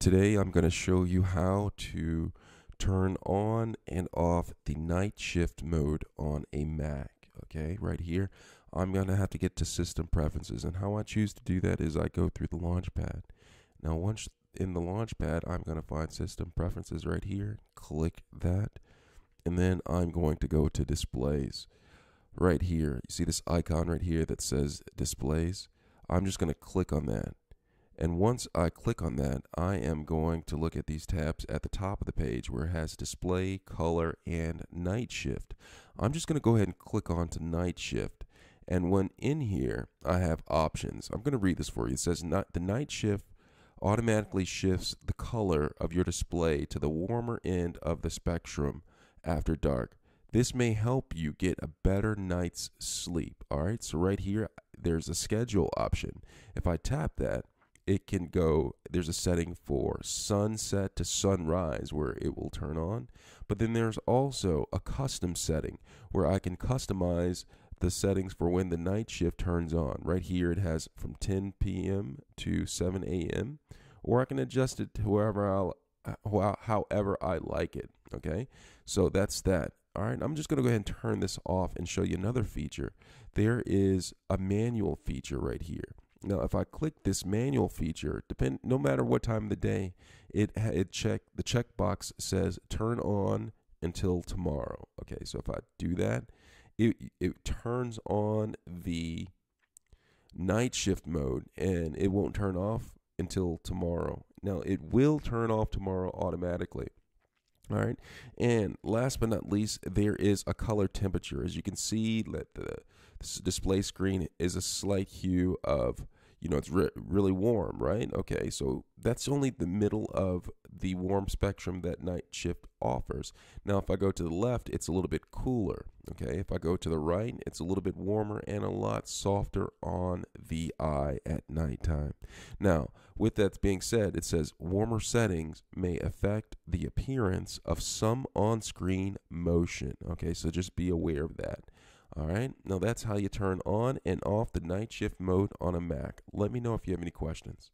Today I'm going to show you how to turn on and off the night shift mode on a Mac. Okay, right here I'm going to have to get to system preferences, and how I choose to do that is I go through the launch pad. Now once in the launch pad, I'm going to find system preferences right here, click that, and then I'm going to go to displays. Right here, you see this icon right here that says displays. I'm just going to click on that. And once I click on that, I am going to look at these tabs at the top of the page where it has display, color, and night shift. I'm just going to go ahead and click on to night shift. And when in here, I have options. I'm going to read this for you. It says the night shift automatically shifts the color of your display to the warmer end of the spectrum after dark. This may help you get a better night's sleep. All right, so right here, there's a schedule option. If I tap that, it can go, there's a setting for sunset to sunrise where it will turn on. But then there's also a custom setting where I can customize the settings for when the night shift turns on. Right here it has from 10 p.m. to 7 a.m. Or I can adjust it to however I like it. Okay, so that's that. All right, I'm just going to go ahead and turn this off and show you another feature. There is a manual feature right here. Now, if I click this manual feature, no matter what time of the day, the checkbox says turn on until tomorrow. Okay, so if I do that, it turns on the night shift mode, and it won't turn off until tomorrow. Now, it will turn off tomorrow automatically. All right, and last but not least, there is a color temperature. As you can see, that the display screen is a slight hue of, you know, it's really warm, right? Okay, so that's only the middle of the warm spectrum that night shift offers. Now, if I go to the left, it's a little bit cooler. Okay, if I go to the right, it's a little bit warmer and a lot softer on the eye at nighttime. Now, with that being said, it says warmer settings may affect the appearance of some on-screen motion. Okay, so just be aware of that. All right, now that's how you turn on and off the night shift mode on a Mac. Let me know if you have any questions.